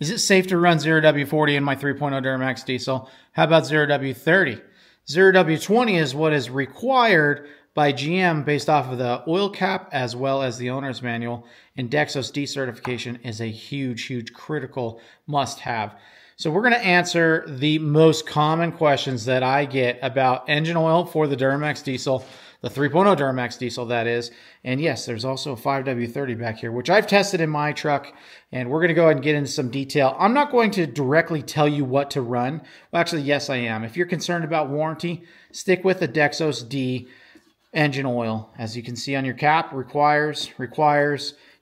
Is it safe to run 0W40 in my 3.0 Duramax diesel? How about 0W30? 0W20 is what is required by GM based off of the oil cap as well as the owner's manual, and Dexos D certification is a huge, huge critical must-have. So we're going to answer the most common questions that I get about engine oil for the Duramax diesel, the 3.0 Duramax diesel, that is. And yes, there's also a 5W30 back here, which I've tested in my truck, and we're going to go ahead and get into some detail. I'm not going to directly tell you what to run. Well, actually, yes, I am. If you're concerned about warranty, stick with the Dexos D engine oil. As you can see on your cap, requires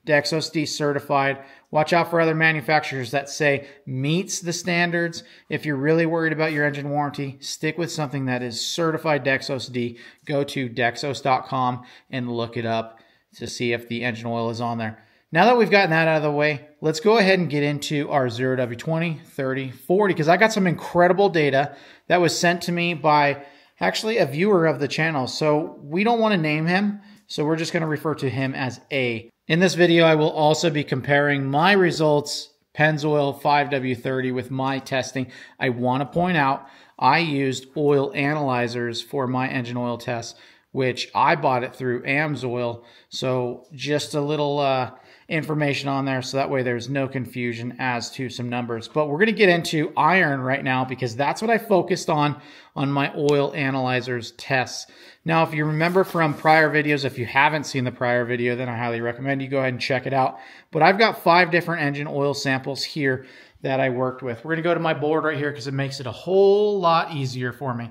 Dexos D certified. Watch out for other manufacturers that say meets the standards. If you're really worried about your engine warranty, stick with something that is certified Dexos D. Go to Dexos.com and look it up to see if the engine oil is on there. Now that we've gotten that out of the way, let's go ahead and get into our 0W20, 30, 40, because I got some incredible data that was sent to me by actually a viewer of the channel. So we don't want to name him, so we're just going to refer to him as A. In this video, I will also be comparing my results, Pennzoil 5W30, with my testing. I want to point out I used oil analyzers for my engine oil tests, which I bought it through Amsoil. So just a little information on there, so that way there's no confusion as to some numbers. But we're going to get into iron right now because that's what I focused on my oil analyzers tests. Now, if you remember from prior videos, if you haven't seen the prior video, then I highly recommend you go ahead and check it out. But I've got 5 different engine oil samples here that I worked with. We're going to go to my board right here because it makes it a whole lot easier for me.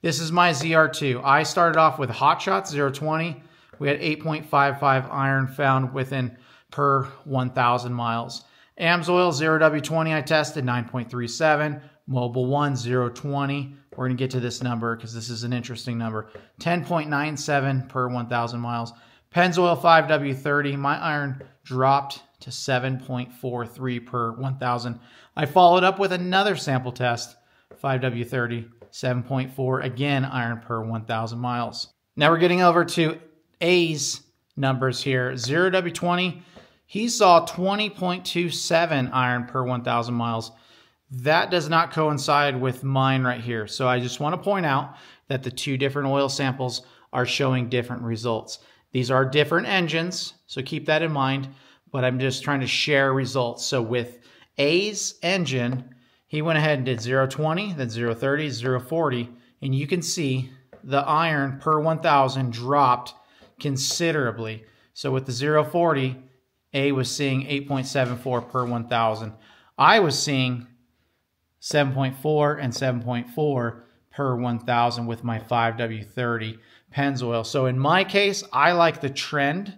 This is my ZR2. I started off with Hot Shot 020. We had 8.55 iron found within per 1,000 miles. Amsoil 0W20 I tested, 9.37. Mobil 1, 0.20. We're going to get to this number because this is an interesting number. 10.97 per 1,000 miles. Pennzoil 5W30, my iron dropped to 7.43 per 1,000. I followed up with another sample test, 5W30, 7.4, again, iron per 1,000 miles. Now we're getting over to A's numbers here. 0W20, he saw 20.27 iron per 1,000 miles. That does not coincide with mine right here. So I just want to point out that the 2 different oil samples are showing different results. These are different engines, so keep that in mind, but I'm just trying to share results. So with A's engine, he went ahead and did 0.20, then 0.30, 0.40, and you can see the iron per 1,000 dropped considerably. So with the 0.40, A was seeing 8.74 per 1,000. I was seeing 7.4 and 7.4 per 1,000 with my 5W30 Pennzoil. So in my case, I like the trend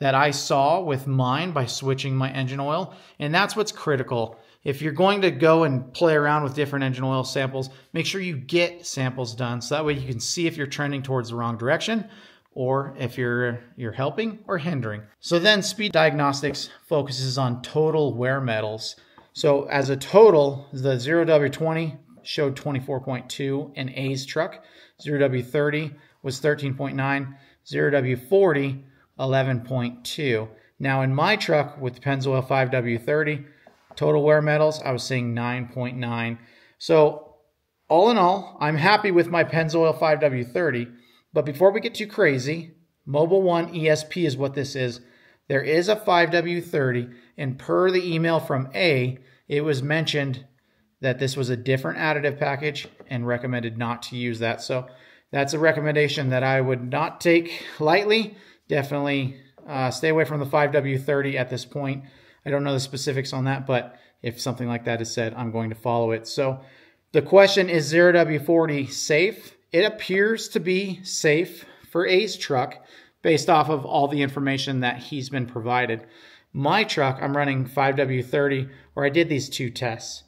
that I saw with mine by switching my engine oil, and that's what's critical. If you're going to go and play around with different engine oil samples, make sure you get samples done so that way you can see if you're trending towards the wrong direction or if you're helping or hindering. So then Speed Diagnostics focuses on total wear metals. So as a total, the 0W20 showed 24.2 in A's truck, 0W30 was 13.9, 0W40 11.2. Now in my truck with the Pennzoil 5W30, total wear metals, I was seeing 9.9. So all in all, I'm happy with my Pennzoil 5W30. But before we get too crazy, Mobil 1 ESP is what this is. There is a 5W30, and per the email from A, it was mentioned that this was a different additive package and recommended not to use that. So that's a recommendation that I would not take lightly. Definitely stay away from the 5W30 at this point. I don't know the specifics on that, but if something like that is said, I'm going to follow it. So the question is, 0W40 safe? It appears to be safe for A's truck based off of all the information that he's been provided. My truck, I'm running 5W30, or I did these 2 tests,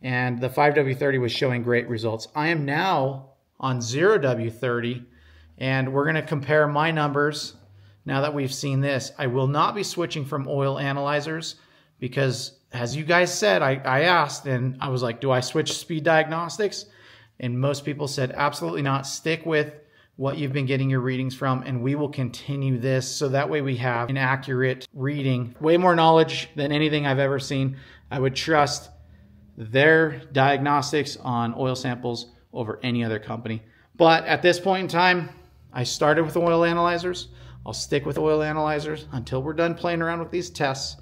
and the 5W30 was showing great results. I am now on 0W30, and we're going to compare my numbers. Now that we've seen this, I will not be switching from oil analyzers because, as you guys said, I asked and I was like, do I switch Speed Diagnostics? And most people said, absolutely not. Stick with what you've been getting your readings from, and we will continue this so that way we have an accurate reading. Way more knowledge than anything I've ever seen. I would trust their diagnostics on oil samples over any other company. But at this point in time, I started with oil analyzers. I'll stick with oil analyzers until we're done playing around with these tests,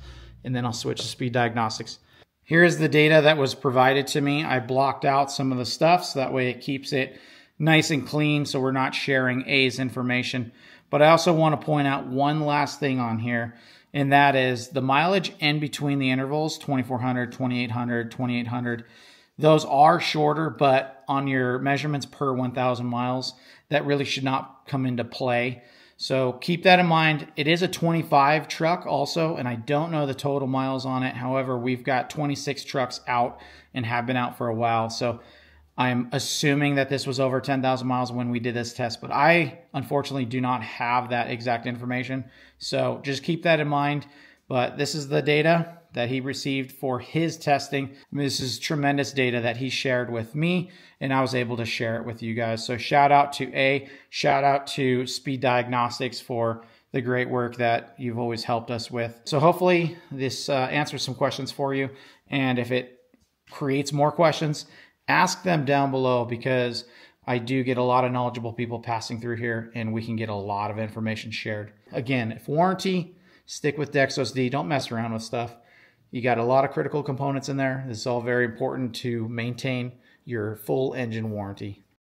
and then I'll switch to Speed Diagnostics. Here is the data that was provided to me. I blocked out some of the stuff so that way it keeps it nice and clean so we're not sharing A's information. But I also want to point out one last thing on here, and that is the mileage in between the intervals, 2400, 2800, 2800. Those are shorter, but on your measurements per 1,000 miles, that really should not come into play. So keep that in mind. It is a 25 truck also, and I don't know the total miles on it. However, we've got 26 trucks out and have been out for a while. So I'm assuming that this was over 10,000 miles when we did this test, but I unfortunately do not have that exact information. So just keep that in mind. But this is the data that he received for his testing. I mean, this is tremendous data that he shared with me, and I was able to share it with you guys. So shout out to A, shout out to Speed Diagnostics for the great work that you've always helped us with. So hopefully this answers some questions for you. And if it creates more questions, ask them down below, because I do get a lot of knowledgeable people passing through here and we can get a lot of information shared. Again, if warranty, stick with Dexos D. Don't mess around with stuff. You got a lot of critical components in there. This is all very important to maintain your full engine warranty.